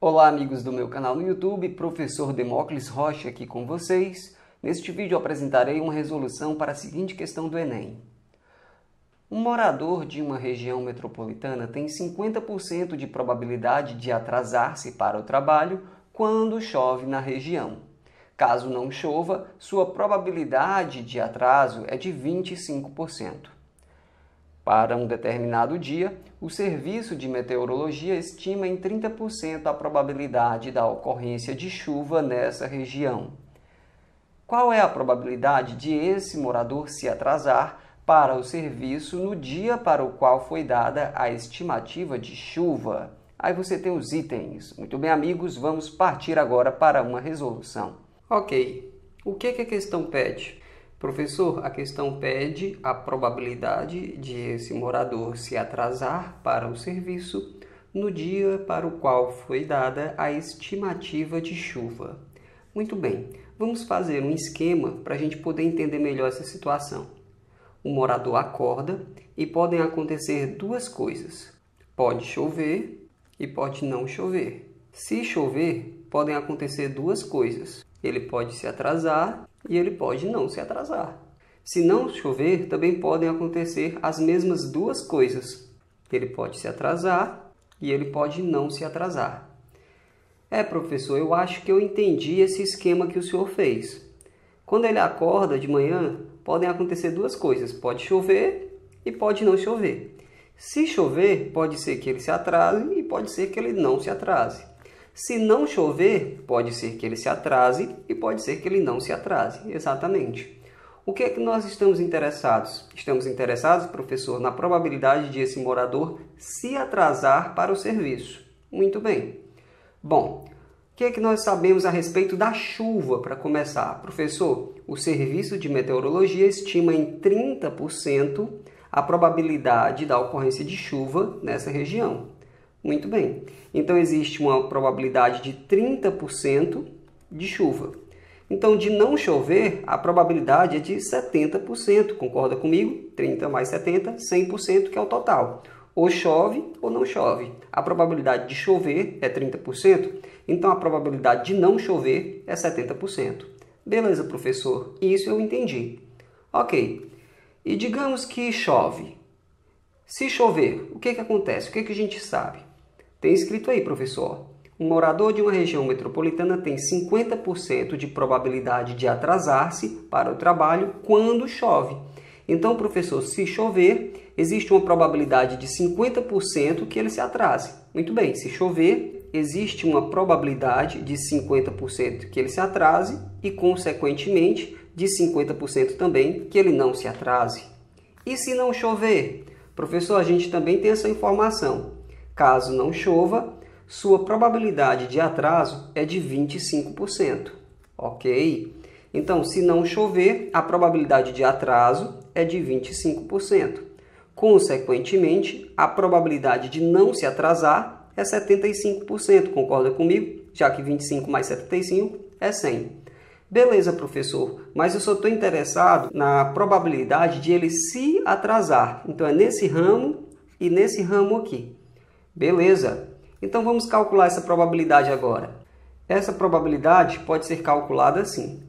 Olá amigos do meu canal no YouTube, professor Demóclis Rocha aqui com vocês. Neste vídeo eu apresentarei uma resolução para a seguinte questão do Enem. Um morador de uma região metropolitana tem 50% de probabilidade de atrasar-se para o trabalho quando chove na região. Caso não chova, sua probabilidade de atraso é de 25%. Para um determinado dia, o Serviço de Meteorologia estima em 30% a probabilidade da ocorrência de chuva nessa região. Qual é a probabilidade de esse morador se atrasar para o serviço no dia para o qual foi dada a estimativa de chuva? Aí você tem os itens. Muito bem, amigos, vamos partir agora para uma resolução. Ok, o que a questão pede? Professor, a questão pede a probabilidade de esse morador se atrasar para o serviço no dia para o qual foi dada a estimativa de chuva. Muito bem, vamos fazer um esquema para a gente poder entender melhor essa situação. O morador acorda e podem acontecer duas coisas. Pode chover e pode não chover. Se chover, podem acontecer duas coisas. Ele pode se atrasar e ele pode não se atrasar. Se não chover, também podem acontecer as mesmas duas coisas. Ele pode se atrasar e ele pode não se atrasar. É, professor, eu acho que eu entendi esse esquema que o senhor fez. Quando ele acorda de manhã, podem acontecer duas coisas. Pode chover e pode não chover. Se chover, pode ser que ele se atrase e pode ser que ele não se atrase. Se não chover, pode ser que ele se atrase e pode ser que ele não se atrase. Exatamente. O que é que nós estamos interessados? Estamos interessados, professor, na probabilidade de esse morador se atrasar para o serviço. Muito bem. Bom, o que é que nós sabemos a respeito da chuva, para começar? Professor, o Serviço de Meteorologia estima em 30% a probabilidade da ocorrência de chuva nessa região. Muito bem, então existe uma probabilidade de 30% de chuva. Então, de não chover, a probabilidade é de 70%, concorda comigo? 30 mais 70, 100%, que é o total. Ou chove ou não chove. A probabilidade de chover é 30%, então a probabilidade de não chover é 70%. Beleza, professor, isso eu entendi. Ok, e digamos que chove. Se chover, o que acontece? O que a gente sabe? Tem escrito aí, professor, um morador de uma região metropolitana tem 50% de probabilidade de atrasar-se para o trabalho quando chove. Então, professor, se chover, existe uma probabilidade de 50% que ele se atrase. Muito bem, se chover, existe uma probabilidade de 50% que ele se atrase e, consequentemente, de 50% também que ele não se atrase. E se não chover? Professor, a gente também tem essa informação. Caso não chova, sua probabilidade de atraso é de 25%, ok? Então, se não chover, a probabilidade de atraso é de 25%. Consequentemente, a probabilidade de não se atrasar é 75%, concorda comigo? Já que 25 mais 75 é 100. Beleza, professor, mas eu só estou interessado na probabilidade de ele se atrasar. Então, é nesse ramo e nesse ramo aqui. Beleza, então vamos calcular essa probabilidade agora. Essa probabilidade pode ser calculada assim.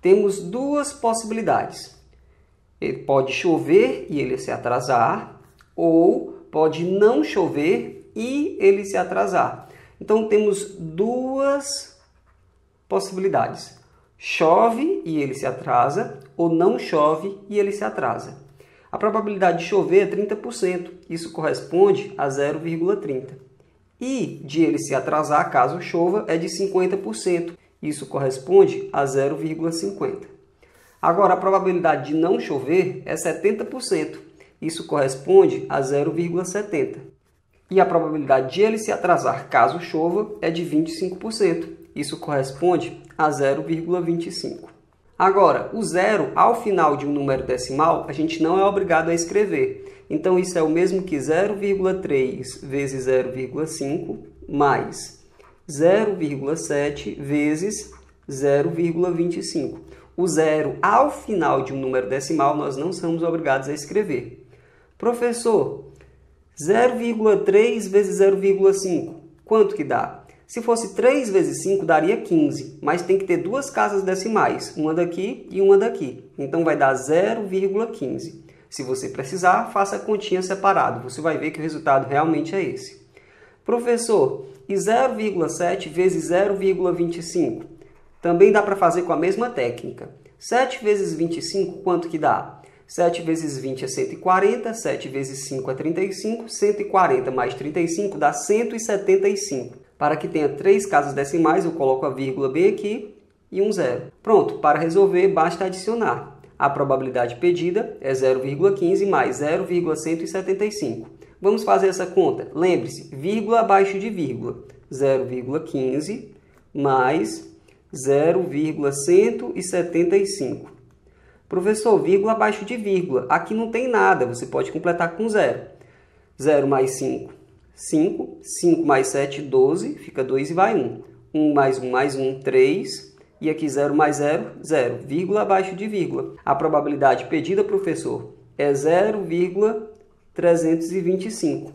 Temos duas possibilidades. Ele pode chover e ele se atrasar, ou pode não chover e ele se atrasar. Então temos duas possibilidades. Chove e ele se atrasa, ou não chove e ele se atrasa. A probabilidade de chover é 30%, isso corresponde a 0,30. E de ele se atrasar, caso chova, é de 50%, isso corresponde a 0,50. Agora, a probabilidade de não chover é 70%, isso corresponde a 0,70. E a probabilidade de ele se atrasar, caso chova, é de 25%, isso corresponde a 0,25. Agora, o zero ao final de um número decimal, a gente não é obrigado a escrever. Então, isso é o mesmo que 0,3 vezes 0,5 mais 0,7 vezes 0,25. O zero ao final de um número decimal, nós não somos obrigados a escrever. Professor, 0,3 vezes 0,5, quanto que dá? Se fosse 3 vezes 5, daria 15, mas tem que ter duas casas decimais, uma daqui e uma daqui. Então vai dar 0,15. Se você precisar, faça a continha separado. Você vai ver que o resultado realmente é esse. Professor, e 0,7 vezes 0,25? Também dá para fazer com a mesma técnica. 7 vezes 25, quanto que dá? 7 vezes 20 é 140, 7 vezes 5 é 35, 140 mais 35 dá 175. Para que tenha 3 casas decimais, eu coloco a vírgula bem aqui e um zero. Pronto, para resolver, basta adicionar. A probabilidade pedida é 0,15 mais 0,175. Vamos fazer essa conta. Lembre-se, vírgula abaixo de vírgula. 0,15 mais 0,175. Professor, vírgula abaixo de vírgula. Aqui não tem nada, você pode completar com zero. 0 mais 5, 5. 5 mais 7, 12. Fica 2 e vai 1. 1 mais 1 mais 1, 3. E aqui 0 mais 0, 0, vírgula abaixo de vírgula. A probabilidade pedida, professor, é 0,325.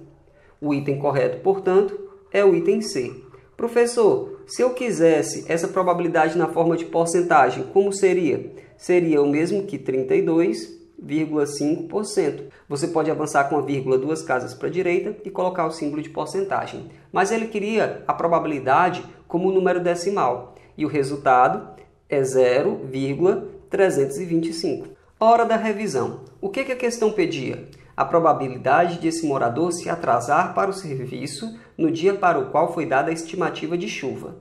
O item correto, portanto, é o item C. Professor, se eu quisesse essa probabilidade na forma de porcentagem, como seria? Seria o mesmo que 32,5%. Você pode avançar com a vírgula 2 casas para a direita e colocar o símbolo de porcentagem. Mas ele queria a probabilidade como número decimal. E o resultado é 0,325. Hora da revisão. O que a questão pedia? A probabilidade de esse morador se atrasar para o serviço no dia para o qual foi dada a estimativa de chuva.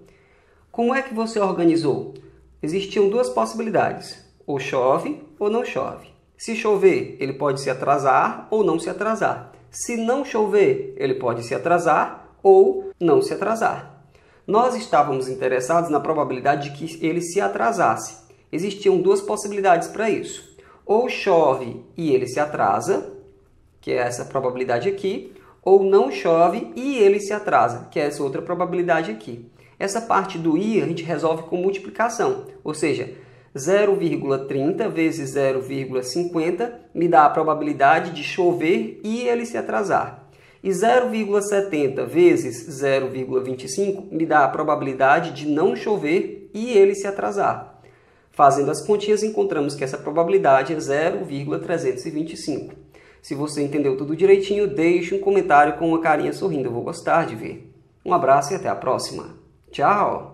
Como é que você organizou? Existiam duas possibilidades. Ou chove ou não chove. Se chover, ele pode se atrasar ou não se atrasar. Se não chover, ele pode se atrasar ou não se atrasar. Nós estávamos interessados na probabilidade de que ele se atrasasse. Existiam duas possibilidades para isso. Ou chove e ele se atrasa, que é essa probabilidade aqui, ou não chove e ele se atrasa, que é essa outra probabilidade aqui. Essa parte do i a gente resolve com multiplicação, ou seja, 0,30 vezes 0,50 me dá a probabilidade de chover e ele se atrasar. E 0,70 vezes 0,25 me dá a probabilidade de não chover e ele se atrasar. Fazendo as continhas, encontramos que essa probabilidade é 0,325. Se você entendeu tudo direitinho, deixe um comentário com uma carinha sorrindo. Eu vou gostar de ver. Um abraço e até a próxima. Tchau!